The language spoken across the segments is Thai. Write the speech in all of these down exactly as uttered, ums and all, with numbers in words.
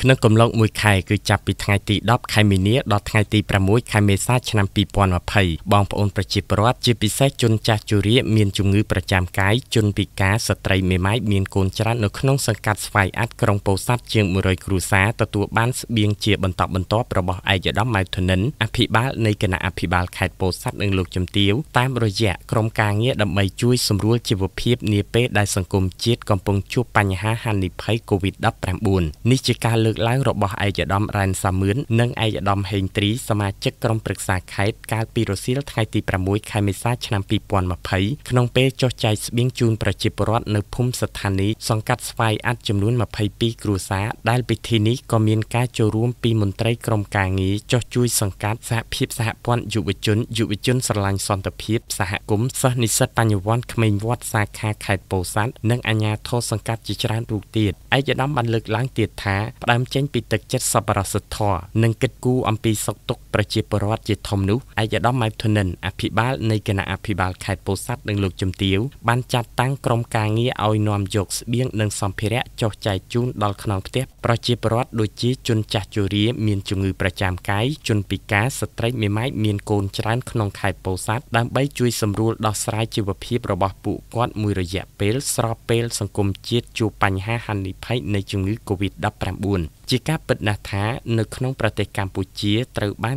ขณะกลมลงมวยไข่คือจับปีทั้งไอตีดอบไข่เมเนียดอบทั้งไอตีประมุยไข่เมซ่าชนะปีปอนมาไผ่บองปอนประจิบประวัติจีปีแทจนจ่าจุเรียเมียนจุงือประจำกายจนปีกาสตรีเมไม้เมียนโกนจระนกน้องสังกัดไฟอัดกรงโปซัดเชียงมวยครูซาตะตัวบ้านเบียงเจียบรรทบบรรทบประบอบไอจะดอบไม้ถนนอภิบาลในขณะอภิบาลไข่โปซัดเอิงหลุดจมเตี้ยวตามรอยแยกกรงกลางเงี้ยดำไม้ช่วยสมรู้จีบเพียบเนเป้ได้สังคมเจี๊ยดกำปงชูปัญหาฮันนิไพโควิดดับแปมบุญนิจการเลือกล้างระบบไอจะดอมรันสามืนนั่งไอจะดอมเฮงตรีสมาชิกกรมปรึกษาไขการปีโรซิลไทยตีประมุยไขเมซ่าชนะปีปอนมาไผ่ขนมเป้โจใจสเบียงจูนประจิบรอดในพุ่มสถานีสังกัดไฟอัดจำนวนมาไผ่ปีกรูซาได้ไปทีนี้ก็มีการโจรวมปีมนตรีกรมการงี้โจจุยสังกัดสหพิบสหปอนยุวชนยุวชนสลายซอนตะพิบสหกุมสหนิสปัญญวันขมิญวัดสาขาไขโปซันนั่งอัญญาโทสังกัดจิจารรูเตียดไอจะดอมบันเลือกล้างเตียดท้าประดมเจนปีตึกเจ็ดสัปดาห์สุดท้อนังกิดกูอัมพีสกตกประจีปรวัติเจทอมนุไอจะดอมไมทนันอภิบาลในขณะอภิบาลไข่โปซัดหนึ่งลูกจมเตี้ยวบันจัดตั้งกรมการเงี้ยเอานอมยกเบี้ยงหนึ่งสอมเพระจอกใจจูนดอลขนมเตี้ยประจีปรวัติโดยจีจนจัดจุรีมีนจุงือประจำไกจนปีกาสตรีเมไม้มีนโกนจรันขนมไข่โปซัดดำใบจุยสำรูดอสไรจิวพีประบอบปุกอดมือระยะเปลสระเปลสังคมจีจูปัญหาหันดิไพในจุงือโควิดดับแปมบุญจีกาปิดนาท้าในขนมประเทศกัมพูชีตรึบ้าน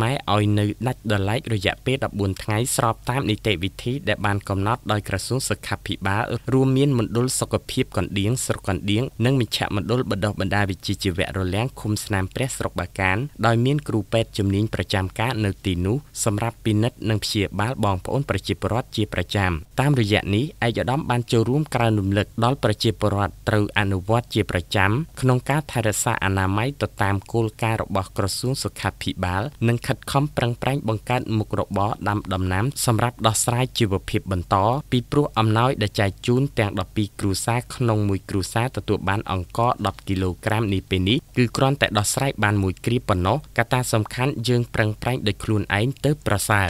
มายออยในนัดเดลัยระยะเป๊ะดับบุญทั้งไงสอบตามในเตวิธีแต่บานกำนัดโดยกระทรวงสุขภิบาลรวมมีนมันดุลสกปรีบก่อนเดียงสก่อนเดียงนั่งมิฉะมันดุลบดบรรดาวิจิจิเวรแรงคุมสนามเปรสรบการโดยมีนครูเป็ดจำนินประจำการในตีนุสำหรับปีนัดนังเชียบาลบองพอนประจิปรอดเจียประจำตามระยะนี้ไอจะด้อมบานโจร่วมกระนุ่มเล็กดอลประจิปรอดตรูอนุวัตเจียประจำขนมการไทยรัฐอนามัยต่อตามโกลการระบบกระทรวงสุขภิบาลนั่งขัดข้อมปรังปรังบังการมุกระบอบดำดำน้ำสำหรับดอสไรจิวพิบบรรทอปีปลุกอำน้อยได้ใจจูนแต่งดอกปีกรูซาขนมมวยกรูซาตัวบ้านอ่องก็ดอกกิโลกรัมนี้เป็นนี้คือกรอนแต่ดอสไรบ้านมวยกรีปนนกกาตาสำคัญยืงปรังปรังโดยคลุนไอ้เติบประสา